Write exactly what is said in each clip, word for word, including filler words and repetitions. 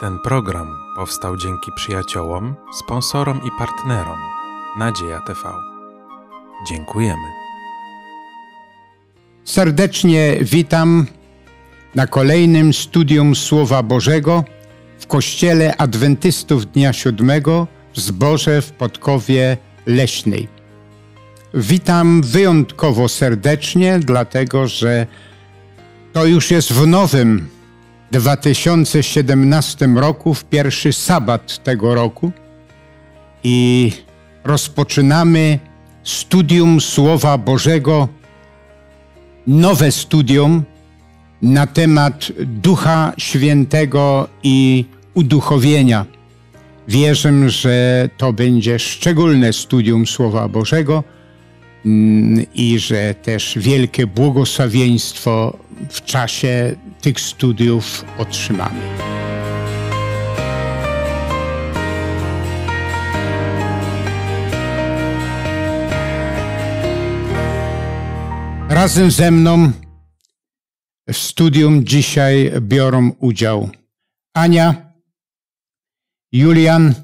Ten program powstał dzięki przyjaciołom, sponsorom i partnerom Nadzieja T V. Dziękujemy. Serdecznie witam na kolejnym studium Słowa Bożego w Kościele Adwentystów Dnia Siódmego w zborze w Podkowie Leśnej. Witam wyjątkowo serdecznie, dlatego że to już jest w nowym dwa tysiące siedemnastym roku, w pierwszy sabat tego roku, i rozpoczynamy studium Słowa Bożego, nowe studium na temat Ducha Świętego i uduchowienia. Wierzę, że to będzie szczególne studium Słowa Bożego i że też wielkie błogosławieństwo w czasie tych studiów otrzymamy. Razem ze mną w studium dzisiaj biorą udział Ania, Julian,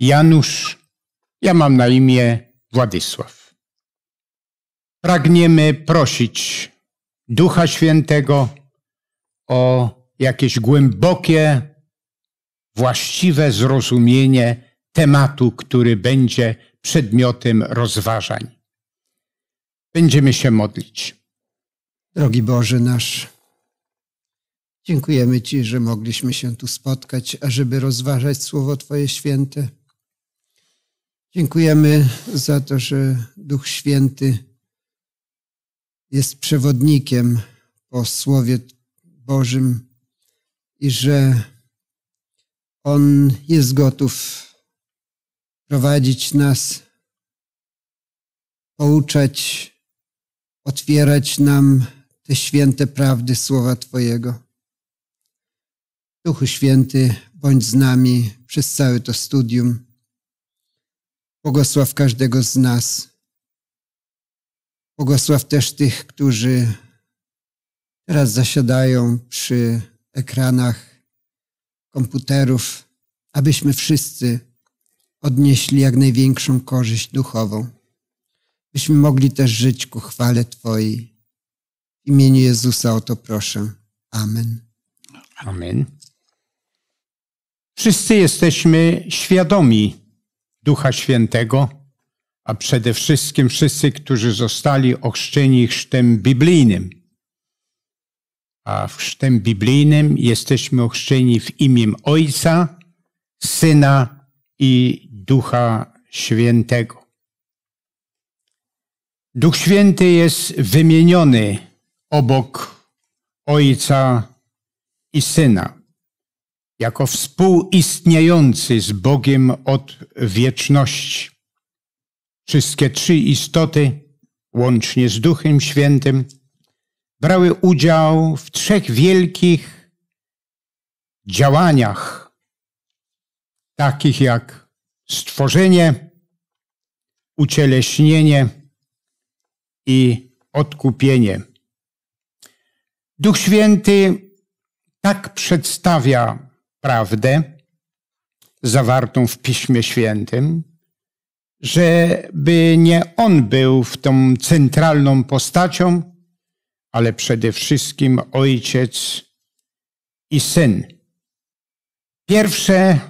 Janusz, ja mam na imię Władysław. Pragniemy prosić Ducha Świętego o jakieś głębokie, właściwe zrozumienie tematu, który będzie przedmiotem rozważań. Będziemy się modlić. Drogi Boże nasz, dziękujemy Ci, że mogliśmy się tu spotkać, ażeby rozważać Słowo Twoje święte. Dziękujemy za to, że Duch Święty jest przewodnikiem po Słowie Bożym i że On jest gotów prowadzić nas, pouczać, otwierać nam te święte prawdy Słowa Twojego. Duchu Święty, bądź z nami przez całe to studium. Błogosław każdego z nas. Błogosław też tych, którzy teraz zasiadają przy ekranach komputerów, abyśmy wszyscy odnieśli jak największą korzyść duchową. Byśmy mogli też żyć ku chwale Twojej. W imieniu Jezusa o to proszę. Amen. Amen. Wszyscy jesteśmy świadomi Ducha Świętego, a przede wszystkim wszyscy, którzy zostali ochrzczeni chrztem biblijnym. A w chrztem biblijnym jesteśmy ochrzczeni w imię Ojca, Syna i Ducha Świętego. Duch Święty jest wymieniony obok Ojca i Syna, jako współistniejący z Bogiem od wieczności. Wszystkie trzy istoty, łącznie z Duchem Świętym, brały udział w trzech wielkich działaniach, takich jak stworzenie, ucieleśnienie i odkupienie. Duch Święty tak przedstawia prawdę zawartą w Piśmie Świętym, żeby nie on był w tą centralną postacią, ale przede wszystkim Ojciec i Syn. Pierwsze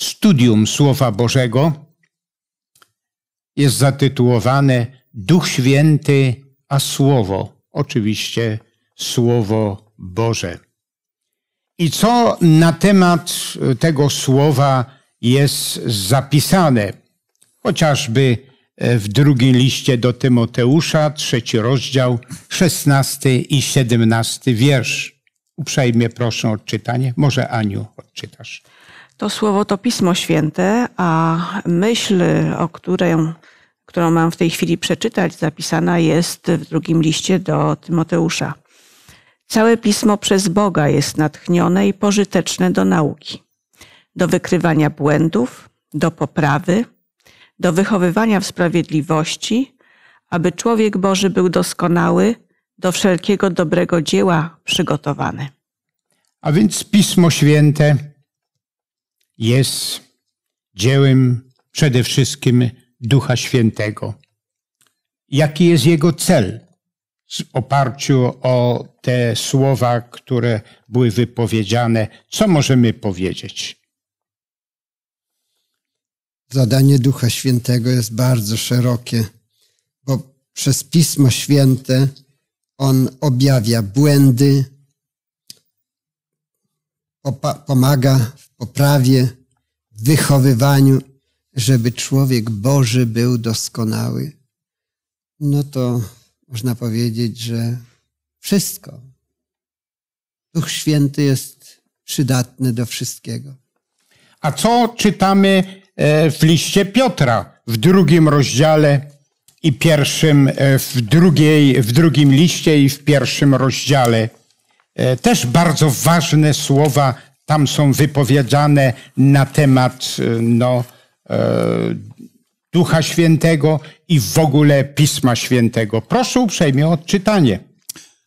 studium Słowa Bożego jest zatytułowane Duch Święty a Słowo, oczywiście Słowo Boże. I co na temat tego słowa jest zapisane? Chociażby w drugim liście do Tymoteusza, trzeci rozdział, szesnasty i siedemnasty wiersz. Uprzejmie proszę o odczytanie. Może Aniu odczytasz. To słowo to Pismo Święte, a myśl, o której, którą mam w tej chwili przeczytać, zapisana jest w drugim liście do Tymoteusza. Całe Pismo przez Boga jest natchnione i pożyteczne do nauki, do wykrywania błędów, do poprawy, do wychowywania w sprawiedliwości, aby człowiek Boży był doskonały, do wszelkiego dobrego dzieła przygotowany. A więc Pismo Święte jest dziełem przede wszystkim Ducha Świętego. Jaki jest jego cel w oparciu o te słowa, które były wypowiedziane? Co możemy powiedzieć? Zadanie Ducha Świętego jest bardzo szerokie, bo przez Pismo Święte on objawia błędy, pomaga w poprawie, w wychowywaniu, żeby człowiek Boży był doskonały. No to można powiedzieć, że wszystko. Duch Święty jest przydatny do wszystkiego. A co czytamy w liście Piotra w drugim rozdziale i pierwszym, w, drugiej, w drugim liście i w pierwszym rozdziale? Też bardzo ważne słowa tam są wypowiedziane na temat no, Ducha Świętego i w ogóle Pisma Świętego. Proszę uprzejmie o odczytanie.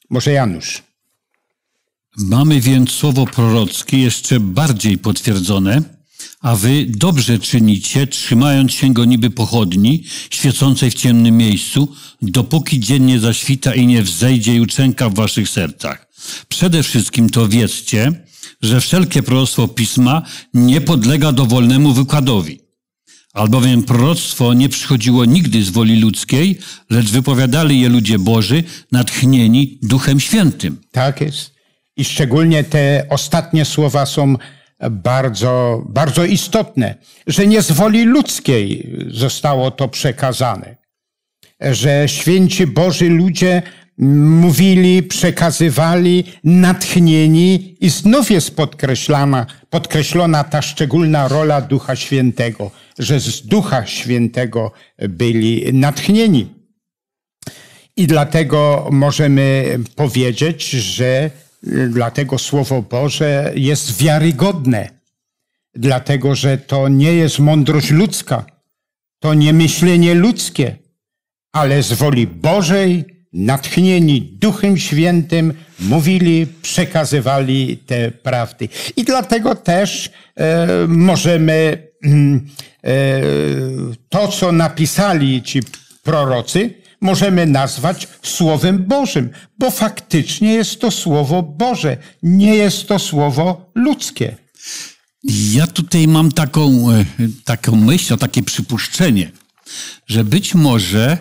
Może Janusz. Mamy więc słowo prorockie jeszcze bardziej potwierdzone, a wy dobrze czynicie, trzymając się go niby pochodni, świecącej w ciemnym miejscu, dopóki dzień nie zaświta i nie wzejdzie juczenka w waszych sercach. Przede wszystkim to wiedzcie, że wszelkie proroctwo Pisma nie podlega dowolnemu wykładowi, albowiem proroctwo nie przychodziło nigdy z woli ludzkiej, lecz wypowiadali je ludzie Boży, natchnieni Duchem Świętym. Tak jest. I szczególnie te ostatnie słowa są bardzo, bardzo istotne, że nie z woli ludzkiej zostało to przekazane, że święci Boży ludzie mówili, przekazywali, natchnieni i znów jest podkreślana, podkreślona ta szczególna rola Ducha Świętego, że z Ducha Świętego byli natchnieni. I dlatego możemy powiedzieć, że dlatego Słowo Boże jest wiarygodne, dlatego że to nie jest mądrość ludzka, to nie myślenie ludzkie, ale z woli Bożej, natchnieni Duchem Świętym, mówili, przekazywali te prawdy. I dlatego też e, możemy e, to, co napisali ci prorocy, możemy nazwać Słowem Bożym, bo faktycznie jest to Słowo Boże, nie jest to słowo ludzkie. Ja tutaj mam taką, taką myśl, takie przypuszczenie, że być może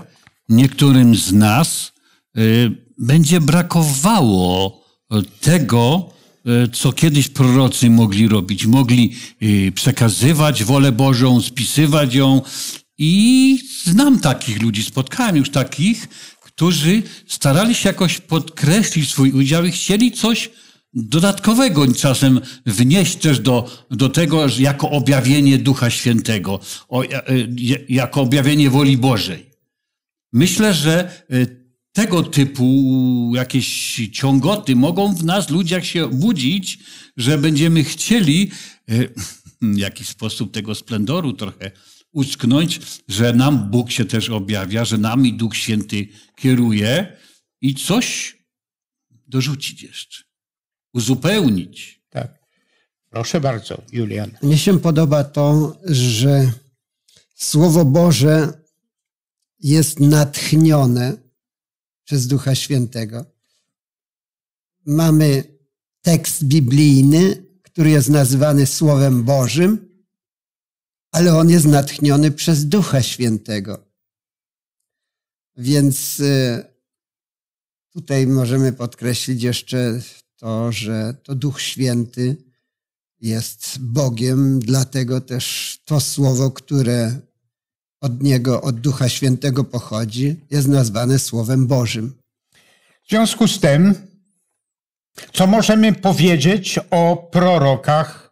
niektórym z nas będzie brakowało tego, co kiedyś prorocy mogli robić. Mogli przekazywać wolę Bożą, spisywać ją. I znam takich ludzi, spotkałem już takich, którzy starali się jakoś podkreślić swój udział i chcieli coś dodatkowego czasem wnieść też do, do tego, że jako objawienie Ducha Świętego, jako objawienie woli Bożej. Myślę, że tego typu jakieś ciągoty mogą w nas, ludziach, się budzić, że będziemy chcieli w jakiś sposób tego splendoru trochę utknąć, że nam Bóg się też objawia, że nami Duch Święty kieruje i coś dorzucić jeszcze, uzupełnić. Tak. Proszę bardzo, Julian. Mnie się podoba to, że Słowo Boże jest natchnione przez Ducha Świętego. Mamy tekst biblijny, który jest nazywany Słowem Bożym, ale on jest natchniony przez Ducha Świętego. Więc tutaj możemy podkreślić jeszcze to, że to Duch Święty jest Bogiem, dlatego też to słowo, które od Niego, od Ducha Świętego pochodzi, jest nazwane Słowem Bożym. W związku z tym, co możemy powiedzieć o prorokach,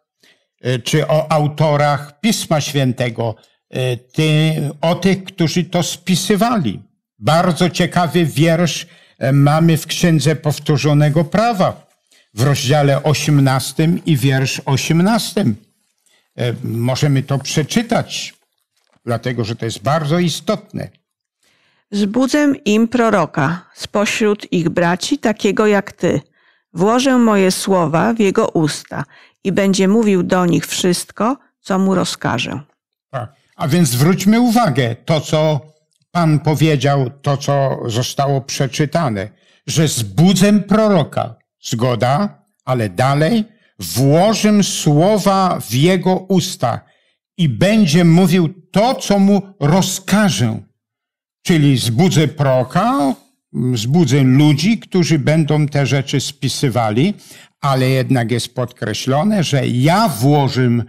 czy o autorach Pisma Świętego, ty, o tych, którzy to spisywali? Bardzo ciekawy wiersz mamy w Księdze Powtórzonego Prawa, w rozdziale osiemnastym i wiersz osiemnasty. Możemy to przeczytać, dlatego że to jest bardzo istotne. Zbudzę im proroka spośród ich braci, takiego jak ty, Włożę moje słowa w jego usta i będzie mówił do nich wszystko, co mu rozkażę. Tak. A więc zwróćmy uwagę, to co Pan powiedział, to co zostało przeczytane, że zbudzę proroka, zgoda, ale dalej włożę słowa w jego usta i będzie mówił to, co mu rozkażę. Czyli zbudzę proroka, zbudzę ludzi, którzy będą te rzeczy spisywali, ale jednak jest podkreślone, że ja włożę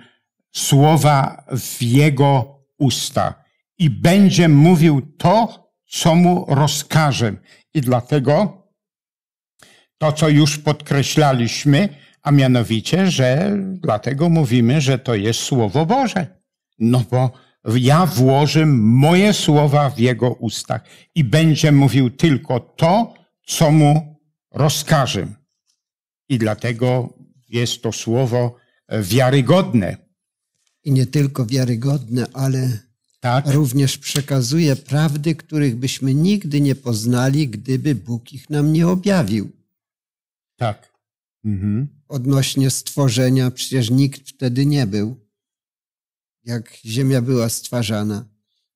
słowa w jego usta i będzie mówił to, co mu rozkażę. I dlatego to, co już podkreślaliśmy, a mianowicie, że dlatego mówimy, że to jest Słowo Boże. No bo ja włożę moje słowa w jego ustach i będzie mówił tylko to, co mu rozkażę. I dlatego jest to słowo wiarygodne. I nie tylko wiarygodne, ale tak, również przekazuje prawdy, których byśmy nigdy nie poznali, gdyby Bóg ich nam nie objawił. Tak. Mhm. Odnośnie stworzenia, przecież nikt wtedy nie był, jak ziemia była stwarzana.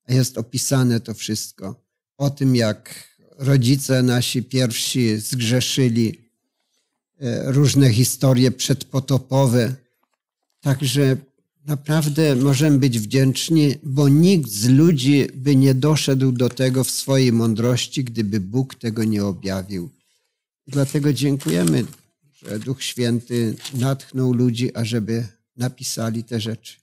A jest opisane to wszystko. O tym, jak rodzice nasi pierwsi zgrzeszyli, różne historie przedpotopowe. Także naprawdę możemy być wdzięczni, bo nikt z ludzi by nie doszedł do tego w swojej mądrości, gdyby Bóg tego nie objawił. Dlatego dziękujemy, że Duch Święty natchnął ludzi, ażeby napisali te rzeczy.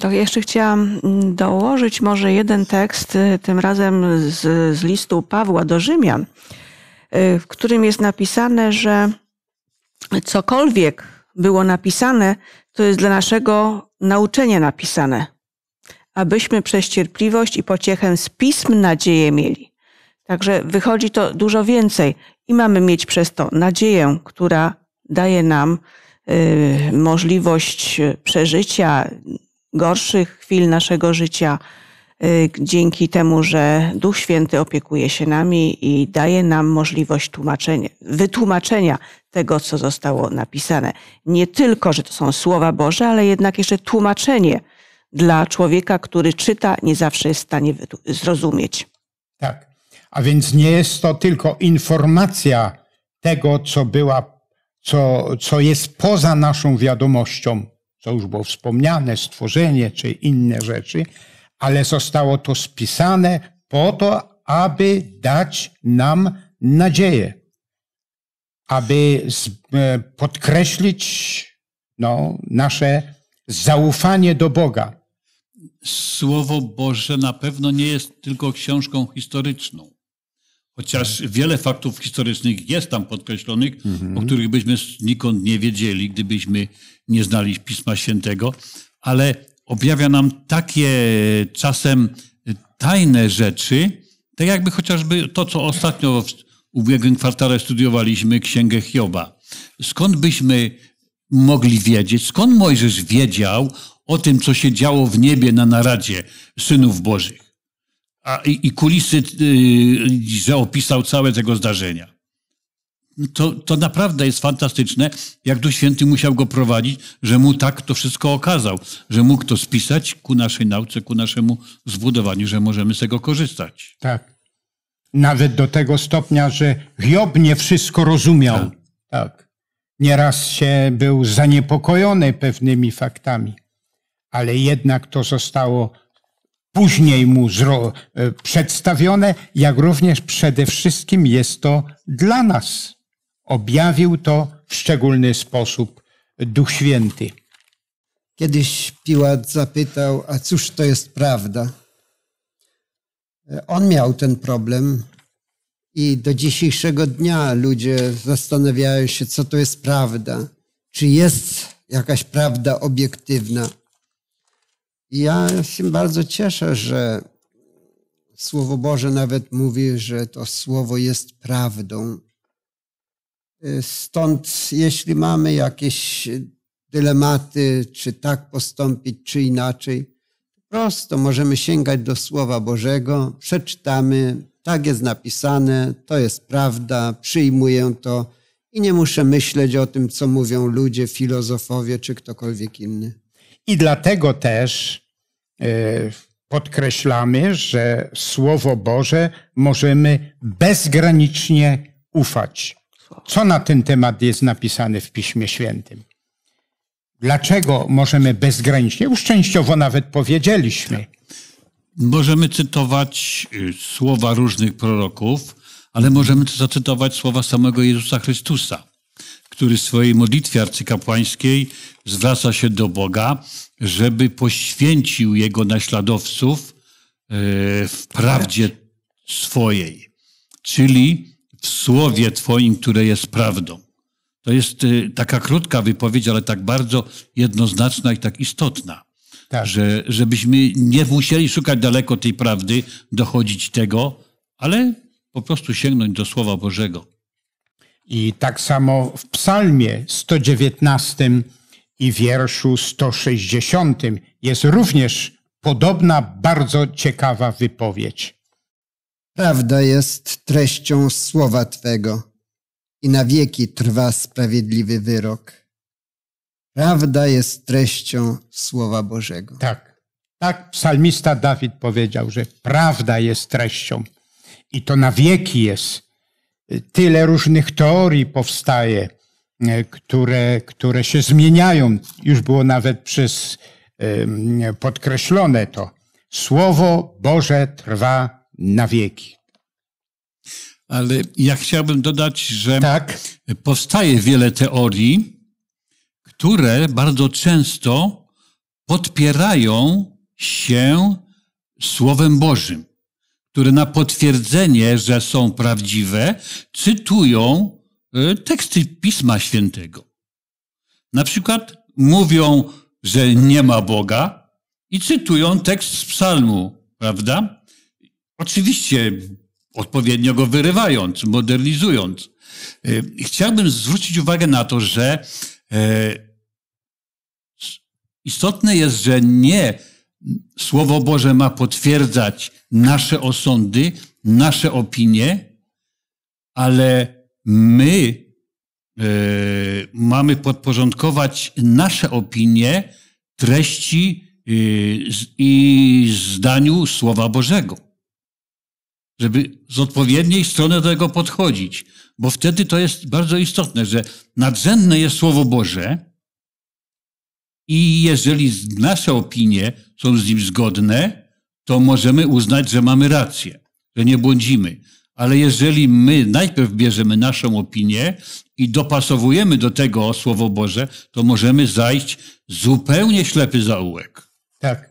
To jeszcze chciałam dołożyć może jeden tekst, tym razem z, z listu Pawła do Rzymian, w którym jest napisane, że cokolwiek było napisane, to jest dla naszego nauczenia napisane, abyśmy przez cierpliwość i pociechę z pism nadzieję mieli. Także wychodzi to dużo więcej i mamy mieć przez to nadzieję, która daje nam y, możliwość przeżycia gorszych chwil naszego życia y, dzięki temu, że Duch Święty opiekuje się nami i daje nam możliwość tłumaczenia, wytłumaczenia tego, co zostało napisane. Nie tylko, że to są słowa Boże, ale jednak jeszcze tłumaczenie dla człowieka, który czyta, nie zawsze jest w stanie zrozumieć. Tak. A więc nie jest to tylko informacja tego, co była, co, co jest poza naszą wiadomością, co już było wspomniane, stworzenie czy inne rzeczy, ale zostało to spisane po to, aby dać nam nadzieję, aby podkreślić no, nasze zaufanie do Boga. Słowo Boże na pewno nie jest tylko książką historyczną. Chociaż wiele faktów historycznych jest tam podkreślonych, mm-hmm. o których byśmy znikąd nie wiedzieli, gdybyśmy nie znali Pisma Świętego, ale objawia nam takie czasem tajne rzeczy, tak jakby chociażby to, co ostatnio w ubiegłym kwartale studiowaliśmy, Księgę Hioba. Skąd byśmy mogli wiedzieć, skąd Mojżesz wiedział o tym, co się działo w niebie na naradzie synów Bożych? A, i, i kulisy, yy, że opisał całe tego zdarzenia. To, to naprawdę jest fantastyczne, jak Duch Święty musiał go prowadzić, że mu tak to wszystko okazał, że mógł to spisać ku naszej nauce, ku naszemu zbudowaniu, że możemy z tego korzystać. Tak. Nawet do tego stopnia, że Hiob nie wszystko rozumiał. Tak. Tak. Nieraz się był zaniepokojony pewnymi faktami, ale jednak to zostało później mu przedstawione, jak również przede wszystkim jest to dla nas. Objawił to w szczególny sposób Duch Święty. Kiedyś Piłat zapytał, a cóż to jest prawda? On miał ten problem i do dzisiejszego dnia ludzie zastanawiają się, co to jest prawda. Czy jest jakaś prawda obiektywna? Ja się bardzo cieszę, że Słowo Boże nawet mówi, że to Słowo jest prawdą. Stąd jeśli mamy jakieś dylematy, czy tak postąpić, czy inaczej, prosto możemy sięgać do Słowa Bożego, przeczytamy, tak jest napisane, to jest prawda, przyjmuję to i nie muszę myśleć o tym, co mówią ludzie, filozofowie czy ktokolwiek inny. I dlatego też podkreślamy, że Słowo Boże możemy bezgranicznie ufać. Co na ten temat jest napisane w Piśmie Świętym? Dlaczego możemy bezgranicznie? Już częściowo nawet powiedzieliśmy. Możemy cytować słowa różnych proroków, ale możemy też zacytować słowa samego Jezusa Chrystusa, który w swojej modlitwie arcykapłańskiej zwraca się do Boga, żeby poświęcił Jego naśladowców w prawdzie swojej, czyli w Słowie Twoim, które jest prawdą. To jest taka krótka wypowiedź, ale tak bardzo jednoznaczna i tak istotna, tak. Że, żebyśmy nie musieli szukać daleko tej prawdy, dochodzić tego, ale po prostu sięgnąć do Słowa Bożego. I tak samo w Psalmie sto dziewiętnastym i wierszu sto sześćdziesiątym jest również podobna, bardzo ciekawa wypowiedź. Prawda jest treścią słowa Twego i na wieki trwa sprawiedliwy wyrok. Prawda jest treścią Słowa Bożego. Tak, tak psalmista Dawid powiedział, że prawda jest treścią i to na wieki jest. Tyle różnych teorii powstaje, które, które się zmieniają. Już było nawet przez podkreślone to. Słowo Boże trwa na wieki. Ale ja chciałbym dodać, że tak. Powstaje wiele teorii, które bardzo często podpierają się Słowem Bożym, które na potwierdzenie, że są prawdziwe, cytują teksty Pisma Świętego. Na przykład mówią, że nie ma Boga i cytują tekst z psalmu, prawda? Oczywiście odpowiednio go wyrywając, modernizując. Chciałbym zwrócić uwagę na to, że istotne jest, że nie Słowo Boże ma potwierdzać nasze osądy, nasze opinie, ale my y, mamy podporządkować nasze opinie treści y, z, i zdaniu Słowa Bożego. Żeby z odpowiedniej strony do tego podchodzić. Bo wtedy to jest bardzo istotne, że nadrzędne jest Słowo Boże i jeżeli nasze opinie są z nim zgodne, to możemy uznać, że mamy rację, że nie błądzimy. Ale jeżeli my najpierw bierzemy naszą opinię i dopasowujemy do tego Słowo Boże, to możemy zajść zupełnie ślepy zaułek. Tak,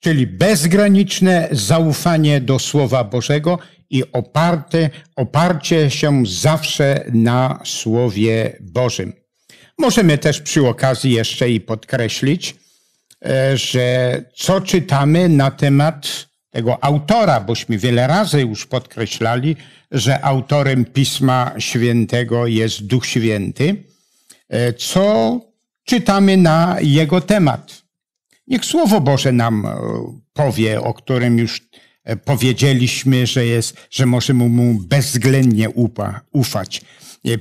czyli bezgraniczne zaufanie do Słowa Bożego i oparte, oparcie się zawsze na Słowie Bożym. Możemy też przy okazji jeszcze i podkreślić, że co czytamy na temat tego autora, bośmy wiele razy już podkreślali, że autorem Pisma Świętego jest Duch Święty, co czytamy na jego temat. Niech Słowo Boże nam powie, o którym już powiedzieliśmy, że, jest, że możemy mu bezwzględnie ufać.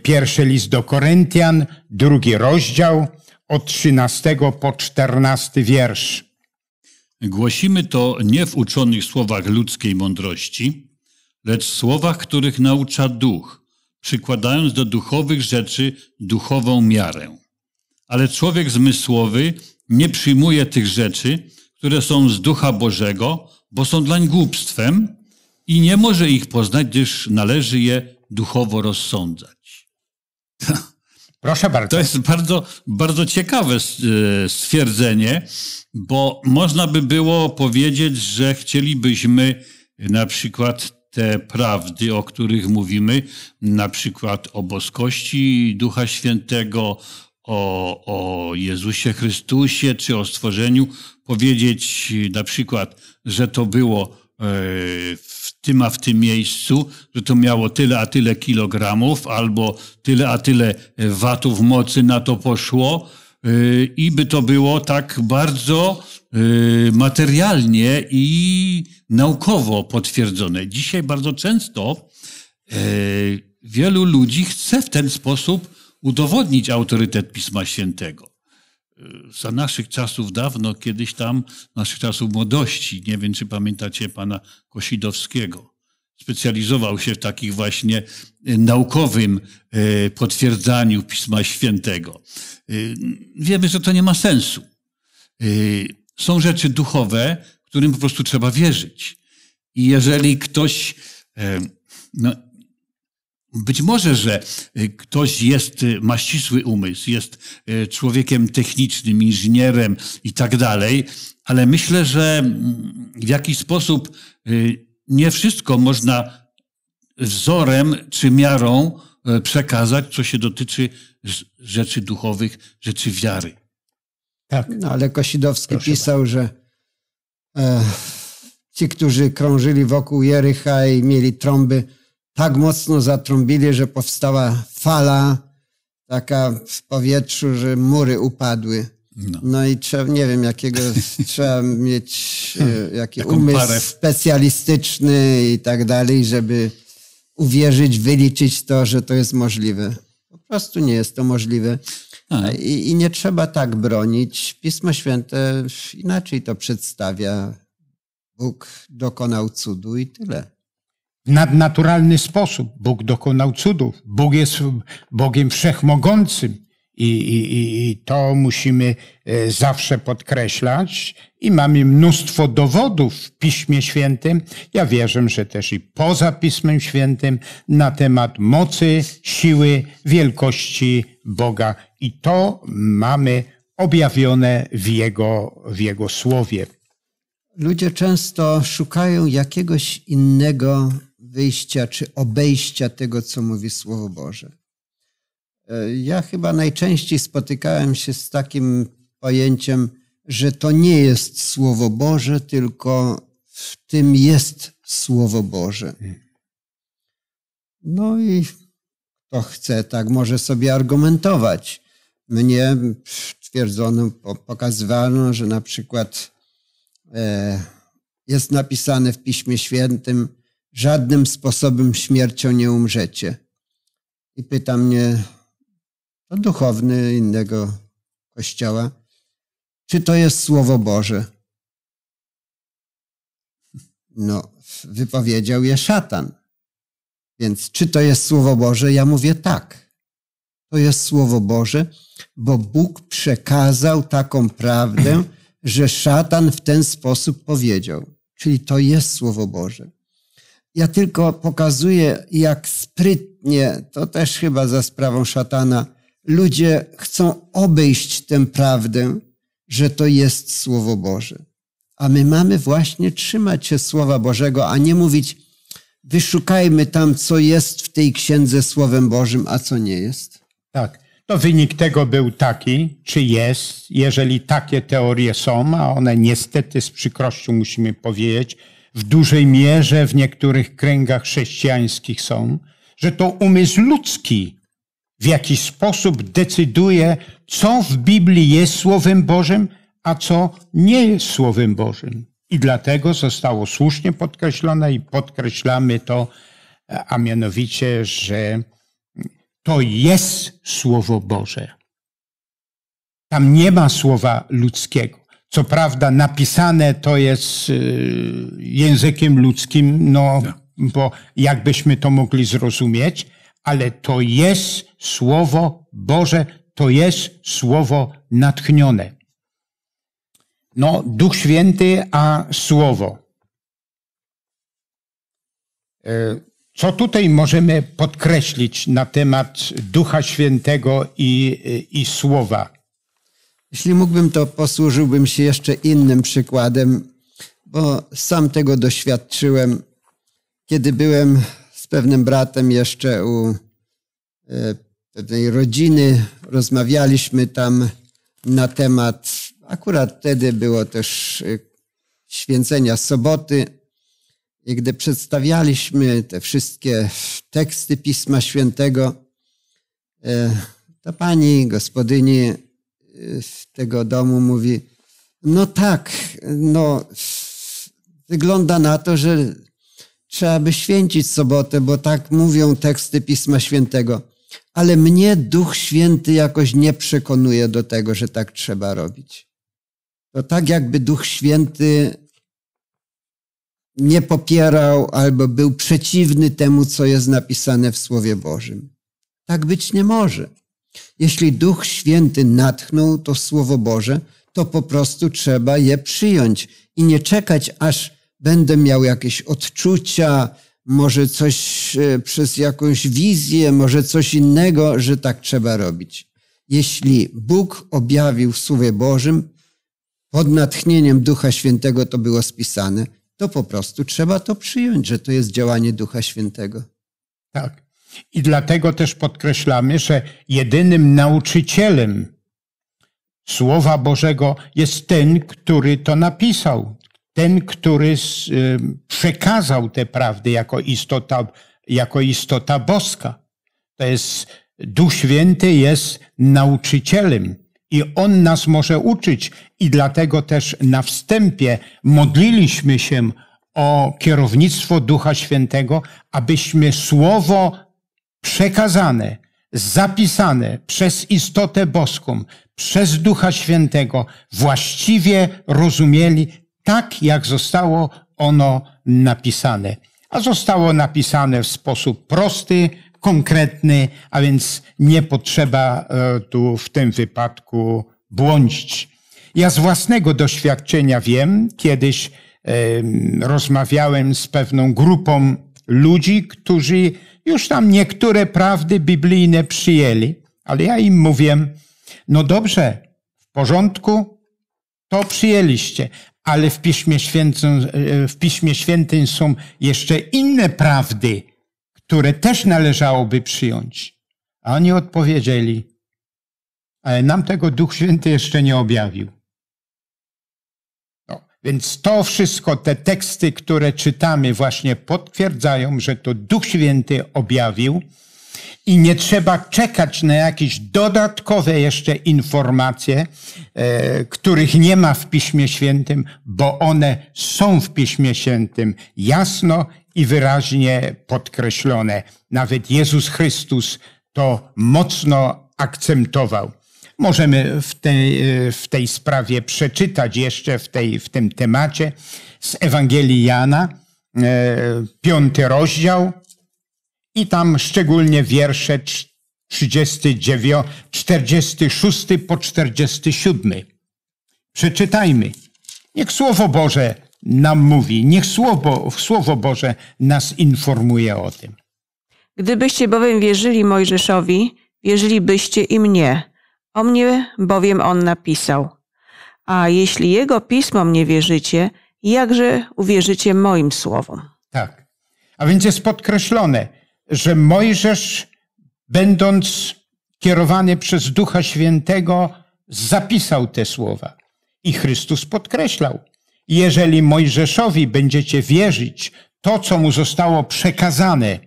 Pierwszy list do Koryntian, drugi rozdział, od trzynastego po czternasty wiersz. Głosimy to nie w uczonych słowach ludzkiej mądrości, lecz w słowach, których naucza duch, przykładając do duchowych rzeczy duchową miarę. Ale człowiek zmysłowy nie przyjmuje tych rzeczy, które są z Ducha Bożego, bo są dlań głupstwem i nie może ich poznać, gdyż należy je duchowo rozsądzać. Proszę bardzo. To jest bardzo, bardzo ciekawe stwierdzenie, bo można by było powiedzieć, że chcielibyśmy na przykład te prawdy, o których mówimy, na przykład o boskości Ducha Świętego, o, o Jezusie Chrystusie czy o stworzeniu, powiedzieć na przykład, że to było w tym, a w tym miejscu, że to miało tyle, a tyle kilogramów, albo tyle, a tyle watów mocy na to poszło i by to było tak bardzo materialnie i naukowo potwierdzone. Dzisiaj bardzo często wielu ludzi chce w ten sposób udowodnić autorytet Pisma Świętego. Za naszych czasów dawno, kiedyś tam, naszych czasów młodości, nie wiem, czy pamiętacie pana Kosidowskiego, specjalizował się w takich właśnie naukowym potwierdzaniu Pisma Świętego. Wiemy, że to nie ma sensu. Są rzeczy duchowe, którym po prostu trzeba wierzyć. I jeżeli ktoś... No, być może, że ktoś jest, ma ścisły umysł, jest człowiekiem technicznym, inżynierem i tak dalej, ale myślę, że w jakiś sposób nie wszystko można wzorem czy miarą przekazać, co się dotyczy rzeczy duchowych, rzeczy wiary. Tak. No, ale Kosidowski Proszę pisał, bardzo. że e, ci, którzy krążyli wokół Jerycha i mieli trąby, tak mocno zatrąbili, że powstała fala taka w powietrzu, że mury upadły. No, no i trzeba, nie wiem, jakiego trzeba mieć jaki umysł parę. specjalistyczny i tak dalej, żeby uwierzyć, wyliczyć to, że to jest możliwe. Po prostu nie jest to możliwe. I, I nie trzeba tak bronić. Pismo Święte inaczej to przedstawia. Bóg dokonał cudu i tyle. W nadnaturalny sposób Bóg dokonał cudów. Bóg jest Bogiem wszechmogącym i, i, i to musimy zawsze podkreślać. I mamy mnóstwo dowodów w Piśmie Świętym. Ja wierzę, że też i poza Pismem Świętym na temat mocy, siły, wielkości Boga. I to mamy objawione w Jego, w Jego Słowie. Ludzie często szukają jakiegoś innego wyjścia czy obejścia tego, co mówi Słowo Boże. Ja chyba najczęściej spotykałem się z takim pojęciem, że to nie jest Słowo Boże, tylko w tym jest Słowo Boże. No i kto chce, tak może sobie argumentować. Mnie twierdzono, pokazywano, że na przykład jest napisane w Piśmie Świętym, żadnym sposobem śmiercią nie umrzecie. I pyta mnie no duchowny innego kościoła, czy to jest Słowo Boże? No, wypowiedział je szatan. Więc czy to jest Słowo Boże? Ja mówię tak. To jest Słowo Boże, bo Bóg przekazał taką prawdę, że szatan w ten sposób powiedział. Czyli to jest Słowo Boże. Ja tylko pokazuję, jak sprytnie, to też chyba za sprawą szatana, ludzie chcą obejść tę prawdę, że to jest Słowo Boże. A my mamy właśnie trzymać się Słowa Bożego, a nie mówić, wyszukajmy tam, co jest w tej księdze Słowem Bożym, a co nie jest. Tak. To wynik tego był taki, czy jest, jeżeli takie teorie są, a one niestety z przykrością musimy powiedzieć, w dużej mierze w niektórych kręgach chrześcijańskich są, że to umysł ludzki w jakiś sposób decyduje, co w Biblii jest Słowem Bożym, a co nie jest Słowem Bożym. I dlatego zostało słusznie podkreślone i podkreślamy to, a mianowicie, że to jest Słowo Boże. Tam nie ma słowa ludzkiego. Co prawda napisane to jest językiem ludzkim, no bo jakbyśmy to mogli zrozumieć, ale to jest Słowo Boże, to jest Słowo natchnione. No, Duch Święty, a Słowo. Y Co tutaj możemy podkreślić na temat Ducha Świętego i, i Słowa? Jeśli mógłbym, to posłużyłbym się jeszcze innym przykładem, bo sam tego doświadczyłem, kiedy byłem z pewnym bratem jeszcze u pewnej rodziny. Rozmawialiśmy tam na temat, akurat wtedy było też święcenia soboty. I gdy przedstawialiśmy te wszystkie teksty Pisma Świętego, ta pani, gospodyni tego domu mówi, no tak, no wygląda na to, że trzeba by święcić sobotę, bo tak mówią teksty Pisma Świętego. Ale mnie Duch Święty jakoś nie przekonuje do tego, że tak trzeba robić. To tak jakby Duch Święty nie popierał albo był przeciwny temu, co jest napisane w Słowie Bożym. Tak być nie może. Jeśli Duch Święty natchnął to Słowo Boże, to po prostu trzeba je przyjąć i nie czekać, aż będę miał jakieś odczucia, może coś przez jakąś wizję, może coś innego, że tak trzeba robić. Jeśli Bóg objawił w Słowie Bożym, pod natchnieniem Ducha Świętego to było spisane, to po prostu trzeba to przyjąć, że to jest działanie Ducha Świętego. Tak. I dlatego też podkreślamy, że jedynym nauczycielem Słowa Bożego jest ten, który to napisał. Ten, który przekazał te prawdy jako istota, jako istota boska. To jest, Duch Święty jest nauczycielem i on nas może uczyć. I dlatego też na wstępie modliliśmy się o kierownictwo Ducha Świętego, abyśmy słowo przekazane, zapisane przez istotę boską, przez Ducha Świętego właściwie rozumieli, tak jak zostało ono napisane. A zostało napisane w sposób prosty, konkretny, a więc nie potrzeba tu w tym wypadku błądzić. Ja z własnego doświadczenia wiem, kiedyś rozmawiałem z pewną grupą ludzi, którzy już tam niektóre prawdy biblijne przyjęli, ale ja im mówię, no dobrze, w porządku, to przyjęliście, ale w Piśmie Świętym, w Piśmie Świętym są jeszcze inne prawdy, które też należałoby przyjąć. A oni odpowiedzieli, ale nam tego Duch Święty jeszcze nie objawił. Więc to wszystko, te teksty, które czytamy, właśnie potwierdzają, że to Duch Święty objawił i nie trzeba czekać na jakieś dodatkowe jeszcze informacje, e, których nie ma w Piśmie Świętym, bo one są w Piśmie Świętym jasno i wyraźnie podkreślone. Nawet Jezus Chrystus to mocno akcentował. Możemy w tej, w tej sprawie przeczytać jeszcze w, tej, w tym temacie z Ewangelii Jana, piąty rozdział i tam szczególnie wiersze czterdziesty szósty po czterdziesty siódmy. Przeczytajmy. Niech Słowo Boże nam mówi, niech Słowo, Słowo Boże nas informuje o tym. Gdybyście bowiem wierzyli Mojżeszowi, wierzylibyście i mnie. O mnie bowiem on napisał. A jeśli jego pismom nie wierzycie, jakże uwierzycie moim słowom? Tak. A więc jest podkreślone, że Mojżesz, będąc kierowany przez Ducha Świętego, zapisał te słowa. I Chrystus podkreślał, jeżeli Mojżeszowi będziecie wierzyć to, co mu zostało przekazane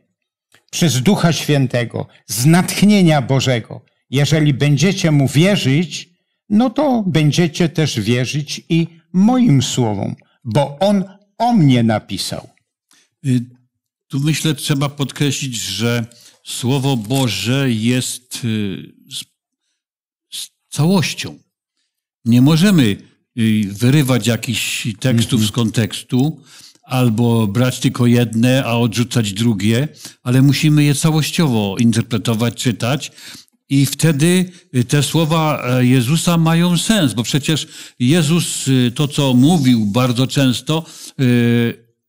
przez Ducha Świętego, z natchnienia Bożego, jeżeli będziecie mu wierzyć, no to będziecie też wierzyć i moim słowom, bo on o mnie napisał. Tu myślę, trzeba podkreślić, że Słowo Boże jest z, z całością. Nie możemy wyrywać jakichś tekstów z kontekstu albo brać tylko jedne, a odrzucać drugie, ale musimy je całościowo interpretować, czytać. I wtedy te słowa Jezusa mają sens, bo przecież Jezus to, co mówił bardzo często,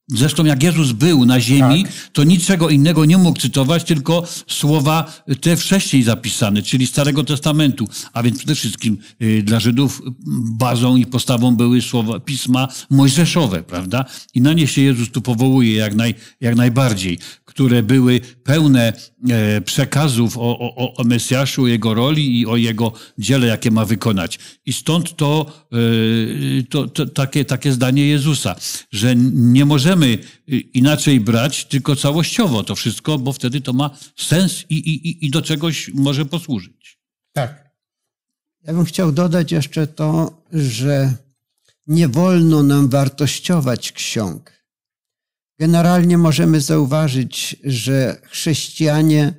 zresztą jak Jezus był na ziemi, tak, to niczego innego nie mógł cytować, tylko słowa te wcześniej zapisane, czyli Starego Testamentu. A więc przede wszystkim dla Żydów bazą i postawą były słowa pisma mojżeszowe, prawda? I na nie się Jezus tu powołuje jak, naj, jak najbardziej, które były pełne przekazów o, o, o Mesjaszu, jego roli i o jego dziele, jakie ma wykonać. I stąd to, to, to takie, takie zdanie Jezusa, że nie możemy inaczej brać, tylko całościowo to wszystko, bo wtedy to ma sens i, i, i do czegoś może posłużyć. Tak. Ja bym chciał dodać jeszcze to, że nie wolno nam wartościować ksiąg. Generalnie możemy zauważyć, że chrześcijanie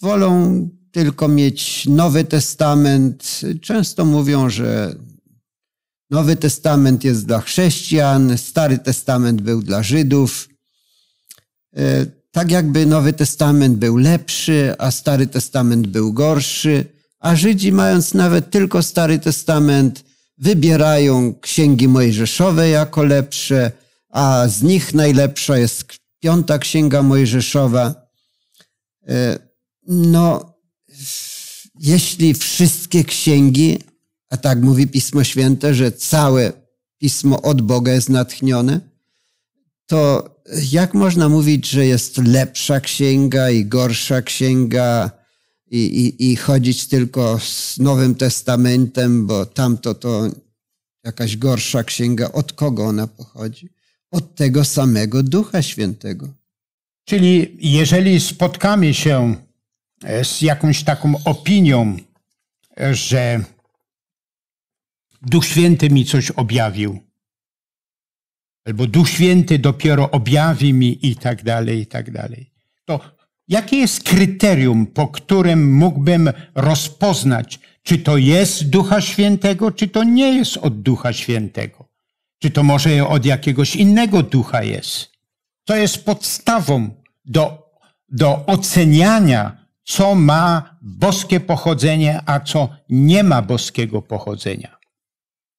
wolą tylko mieć Nowy Testament. Często mówią, że Nowy Testament jest dla chrześcijan, Stary Testament był dla Żydów. Tak jakby Nowy Testament był lepszy, a Stary Testament był gorszy, a Żydzi, mając nawet tylko Stary Testament, wybierają Księgi Mojżeszowe jako lepsze, a z nich najlepsza jest Piąta Księga Mojżeszowa. No, jeśli wszystkie księgi, a tak mówi Pismo Święte, że całe Pismo od Boga jest natchnione, to jak można mówić, że jest lepsza księga i gorsza księga i, i, i chodzić tylko z Nowym Testamentem, bo tamto to jakaś gorsza księga. Od kogo ona pochodzi? Od tego samego Ducha Świętego. Czyli jeżeli spotkamy się z jakąś taką opinią, że Duch Święty mi coś objawił, albo Duch Święty dopiero objawi mi i tak dalej, i tak dalej, to jakie jest kryterium, po którym mógłbym rozpoznać, czy to jest Ducha Świętego, czy to nie jest od Ducha Świętego? Czy to może od jakiegoś innego ducha jest? To jest podstawą do, do oceniania, co ma boskie pochodzenie, a co nie ma boskiego pochodzenia.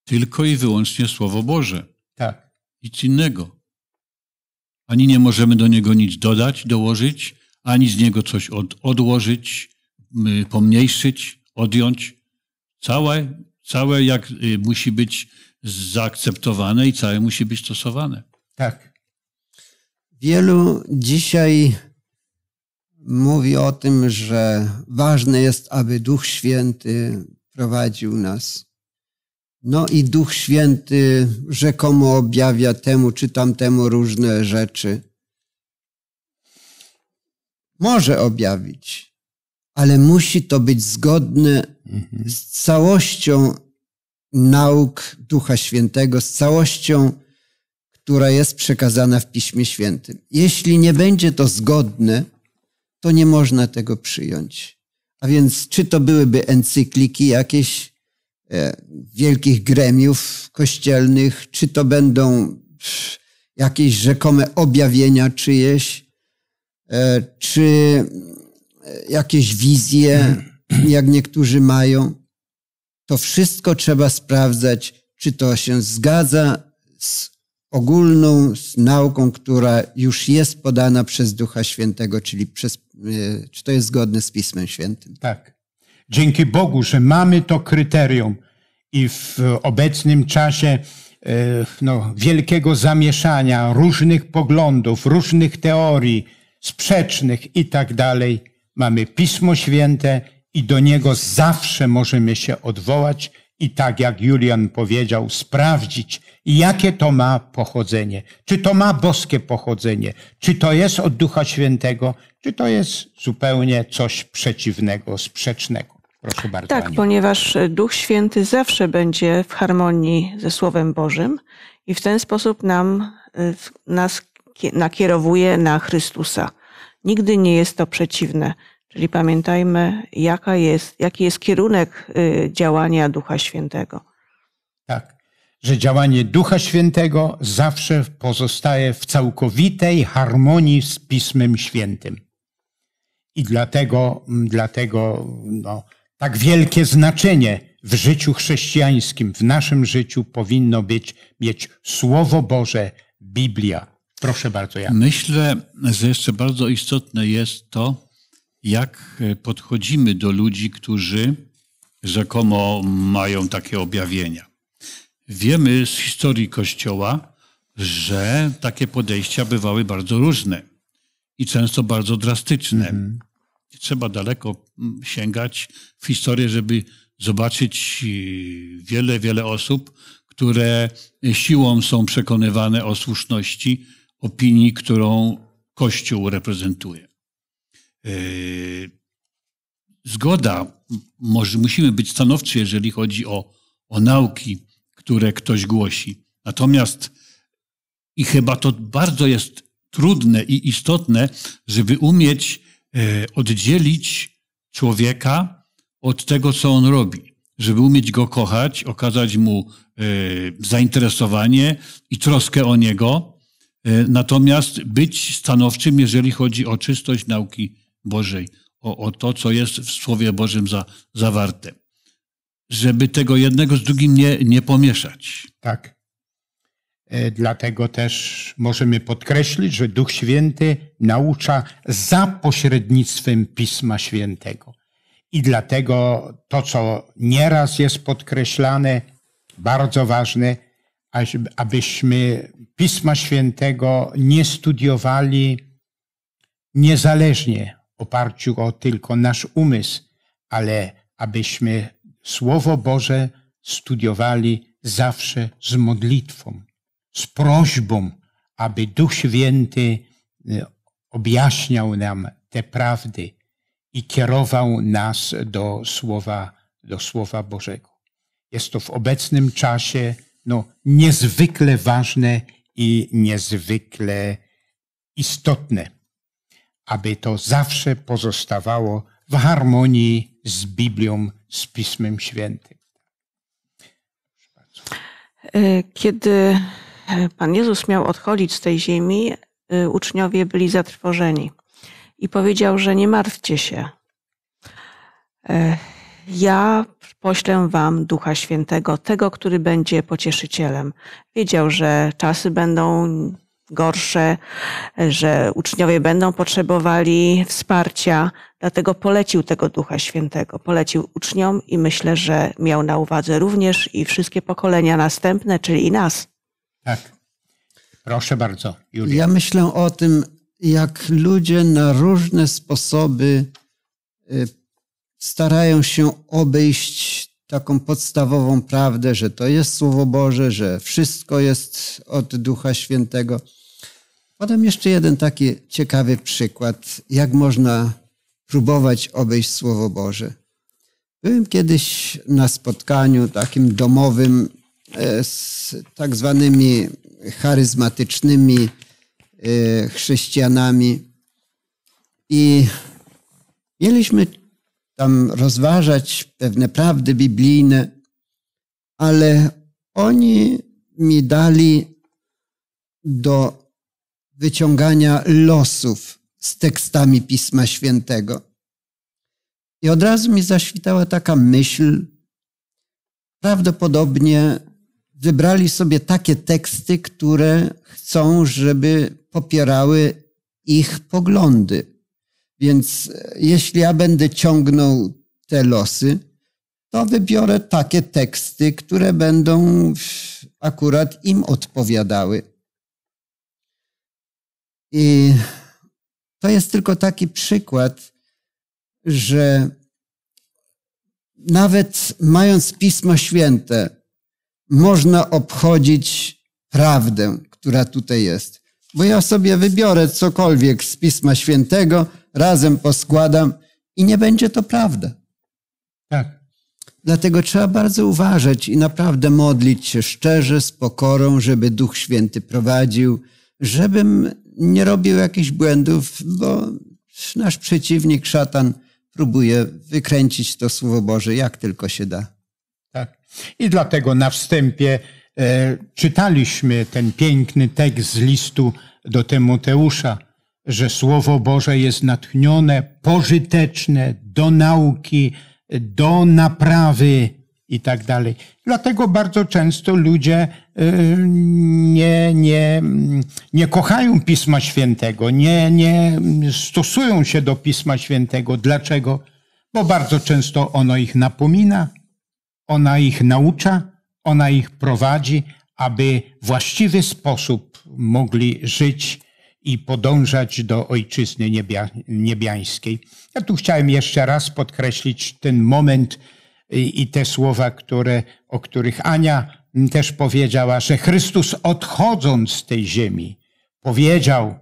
Tylko i wyłącznie Słowo Boże. Tak. Nic innego. Ani nie możemy do niego nic dodać, dołożyć, ani z niego coś od, odłożyć, pomniejszyć, odjąć. Całe, całe jak musi być zaakceptowane i całe musi być stosowane. Tak. Wielu dzisiaj mówi o tym, że ważne jest, aby Duch Święty prowadził nas. No i Duch Święty rzekomo objawia temu czy tamtemu różne rzeczy. Może objawić, ale musi to być zgodne mhm. z całością nauk Ducha Świętego, z całością, która jest przekazana w Piśmie Świętym. Jeśli nie będzie to zgodne, to nie można tego przyjąć. A więc czy to byłyby encykliki jakieś e, wielkich gremiów kościelnych, czy to będą jakieś rzekome objawienia czyjeś, e, czy jakieś wizje, jak niektórzy mają. To wszystko trzeba sprawdzać, czy to się zgadza z ogólną, z nauką, która już jest podana przez Ducha Świętego, czyli przez, czy to jest zgodne z Pismem Świętym. Tak. Dzięki Bogu, że mamy to kryterium i w obecnym czasie no, wielkiego zamieszania, różnych poglądów, różnych teorii, sprzecznych i tak dalej, mamy Pismo Święte i do niego zawsze możemy się odwołać i tak jak Julian powiedział, sprawdzić, jakie to ma pochodzenie. Czy to ma boskie pochodzenie, czy to jest od Ducha Świętego, czy to jest zupełnie coś przeciwnego, sprzecznego. Proszę bardzo. Tak, Aniu. Ponieważ Duch Święty zawsze będzie w harmonii ze Słowem Bożym i w ten sposób nam, nas nakierowuje na Chrystusa. Nigdy nie jest to przeciwne. Czyli pamiętajmy, jaka jest, jaki jest kierunek działania Ducha Świętego. Tak, że działanie Ducha Świętego zawsze pozostaje w całkowitej harmonii z Pismem Świętym. I dlatego, dlatego no, tak wielkie znaczenie w życiu chrześcijańskim, w naszym życiu powinno być, mieć Słowo Boże, Biblia. Proszę bardzo, Jan. Myślę, że jeszcze bardzo istotne jest to, jak podchodzimy do ludzi, którzy rzekomo mają takie objawienia. Wiemy z historii Kościoła, że takie podejścia bywały bardzo różne i często bardzo drastyczne. Mm. Trzeba daleko sięgać w historię, żeby zobaczyć wiele, wiele osób, które siłą są przekonywane o słuszności opinii, którą Kościół reprezentuje. Zgoda, może musimy być stanowczy, jeżeli chodzi o, o nauki, które ktoś głosi. Natomiast I chyba to bardzo jest trudne i istotne, żeby umieć oddzielić człowieka od tego, co on robi. Żeby umieć go kochać, okazać mu zainteresowanie i troskę o niego. Natomiast być stanowczym, jeżeli chodzi o czystość nauki Bożej, o, o to, co jest w Słowie Bożym za, zawarte. Żeby tego jednego z drugim nie, nie pomieszać. Tak. Dlatego też możemy podkreślić, że Duch Święty naucza za pośrednictwem Pisma Świętego. I dlatego to, co nieraz jest podkreślane, bardzo ważne, abyśmy Pisma Świętego nie studiowali niezależnie w oparciu o tylko nasz umysł, ale abyśmy Słowo Boże studiowali zawsze z modlitwą, z prośbą, aby Duch Święty objaśniał nam te prawdy i kierował nas do Słowa, do Słowa Bożego. Jest to w obecnym czasie no, niezwykle ważne i niezwykle istotne, aby to zawsze pozostawało w harmonii z Biblią, z Pismem Świętym. Kiedy Pan Jezus miał odchodzić z tej ziemi, uczniowie byli zatrwożeni i powiedział, że nie martwcie się. Ja poślę wam Ducha Świętego, tego, który będzie pocieszycielem. Wiedział, że czasy będą gorsze, że uczniowie będą potrzebowali wsparcia, dlatego polecił tego Ducha Świętego. Polecił uczniom i myślę, że miał na uwadze również i wszystkie pokolenia następne, czyli i nas. Tak. Proszę bardzo, Julian. Ja myślę o tym, jak ludzie na różne sposoby starają się obejść taką podstawową prawdę, że to jest Słowo Boże, że wszystko jest od Ducha Świętego. Podam jeszcze jeden taki ciekawy przykład, jak można próbować obejść Słowo Boże. Byłem kiedyś na spotkaniu takim domowym z tak zwanymi charyzmatycznymi chrześcijanami i mieliśmy tam rozważać pewne prawdy biblijne, ale oni mi dali do wyciągania losów z tekstami Pisma Świętego. I od razu mi zaświtała taka myśl, prawdopodobnie wybrali sobie takie teksty, które chcą, żeby popierały ich poglądy. Więc jeśli ja będę ciągnął te losy, to wybiorę takie teksty, które będą akurat im odpowiadały. I to jest tylko taki przykład, że nawet mając Pismo Święte, można obchodzić prawdę, która tutaj jest. Bo ja sobie wybiorę cokolwiek z Pisma Świętego, razem poskładam i nie będzie to prawda. Tak. Dlatego trzeba bardzo uważać i naprawdę modlić się szczerze, z pokorą, żeby Duch Święty prowadził, żebym nie robił jakichś błędów, bo nasz przeciwnik, szatan, próbuje wykręcić to Słowo Boże jak tylko się da. Tak. I dlatego na wstępie e, czytaliśmy ten piękny tekst z listu do Tymoteusza, że Słowo Boże jest natchnione, pożyteczne do nauki, do naprawy i tak dalej. Dlatego bardzo często ludzie nie, nie, nie kochają Pisma Świętego, nie, nie stosują się do Pisma Świętego. Dlaczego? Bo bardzo często ono ich napomina, ona ich naucza, ona ich prowadzi, aby w właściwy sposób mogli żyć i podążać do Ojczyzny niebia, niebiańskiej. Ja tu chciałem jeszcze raz podkreślić ten moment i, i te słowa, które, o których Ania też powiedziała, że Chrystus odchodząc z tej ziemi powiedział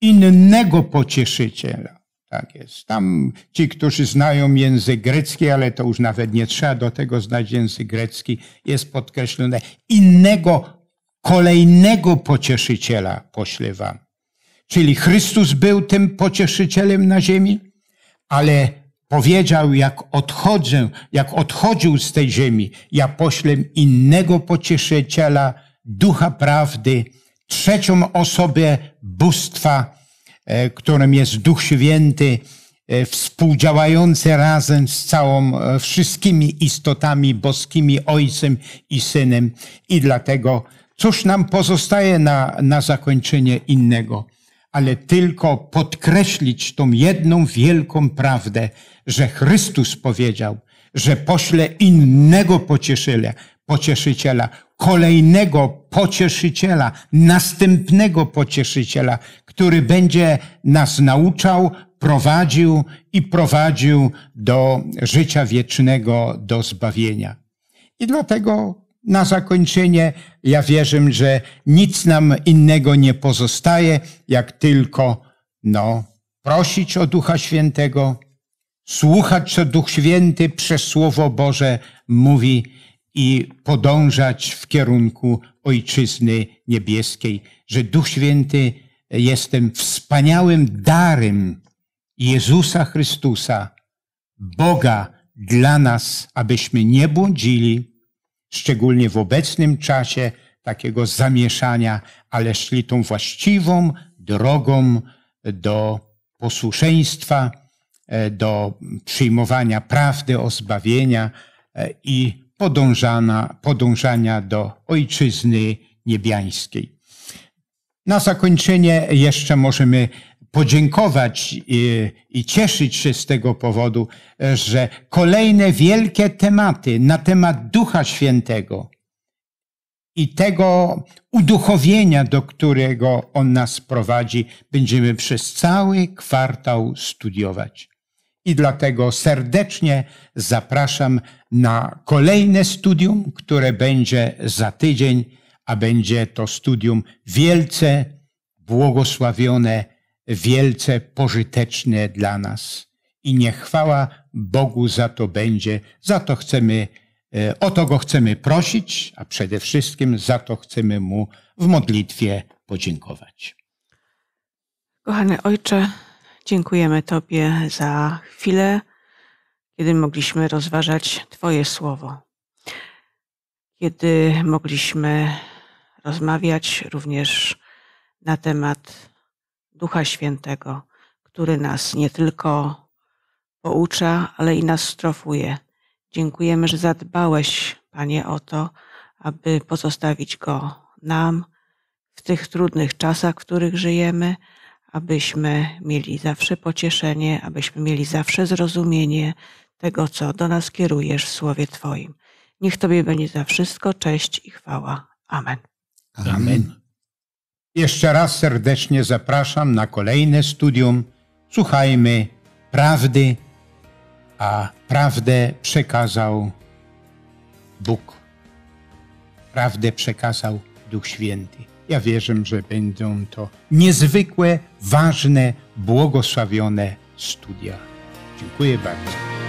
innego pocieszyciela. Tak jest. Tam ci, którzy znają język grecki, ale to już nawet nie trzeba do tego znać język grecki, jest podkreślone innego kolejnego pocieszyciela poślę wam. Czyli Chrystus był tym pocieszycielem na ziemi, ale powiedział, jak odchodzę, jak odchodził z tej ziemi, ja poślę innego pocieszyciela, ducha prawdy, trzecią osobę bóstwa, którym jest Duch Święty, współdziałający razem z całą, wszystkimi istotami boskimi, Ojcem i Synem. I dlatego cóż nam pozostaje na, na zakończenie innego, ale tylko podkreślić tą jedną wielką prawdę, że Chrystus powiedział, że pośle innego pocieszyciela, pocieszyciela, kolejnego pocieszyciela, następnego pocieszyciela, który będzie nas nauczał, prowadził i prowadził do życia wiecznego, do zbawienia. I dlatego na zakończenie ja wierzę, że nic nam innego nie pozostaje, jak tylko no, prosić o Ducha Świętego, słuchać, co Duch Święty przez Słowo Boże mówi i podążać w kierunku Ojczyzny Niebieskiej, że Duch Święty jest tym wspaniałym darem Jezusa Chrystusa, Boga dla nas, abyśmy nie błądzili, szczególnie w obecnym czasie takiego zamieszania, ale szli tą właściwą drogą do posłuszeństwa, do przyjmowania prawdy o zbawienia i podążania, podążania do Ojczyzny Niebiańskiej. Na zakończenie jeszcze możemy podziękować i, i cieszyć się z tego powodu, że kolejne wielkie tematy na temat Ducha Świętego i tego uduchowienia, do którego On nas prowadzi, będziemy przez cały kwartał studiować. I dlatego serdecznie zapraszam na kolejne studium, które będzie za tydzień, a będzie to studium wielce błogosławione, wielce pożyteczne dla nas. I niech chwała Bogu za to będzie. Za to chcemy, o to Go chcemy prosić, a przede wszystkim za to chcemy Mu w modlitwie podziękować. Kochany Ojcze, dziękujemy Tobie za chwilę, kiedy mogliśmy rozważać Twoje Słowo. Kiedy mogliśmy rozmawiać również na temat Ducha Świętego, który nas nie tylko poucza, ale i nas strofuje. Dziękujemy, że zadbałeś, Panie, o to, aby pozostawić Go nam w tych trudnych czasach, w których żyjemy, abyśmy mieli zawsze pocieszenie, abyśmy mieli zawsze zrozumienie tego, co do nas kierujesz w Słowie Twoim. Niech Tobie będzie za wszystko cześć i chwała. Amen. Amen. Amen. Jeszcze raz serdecznie zapraszam na kolejne studium. Słuchajmy prawdy, a prawdę przekazał Bóg. Prawdę przekazał Duch Święty. Ja wierzę, że będą to niezwykłe, ważne, błogosławione studia. Dziękuję bardzo.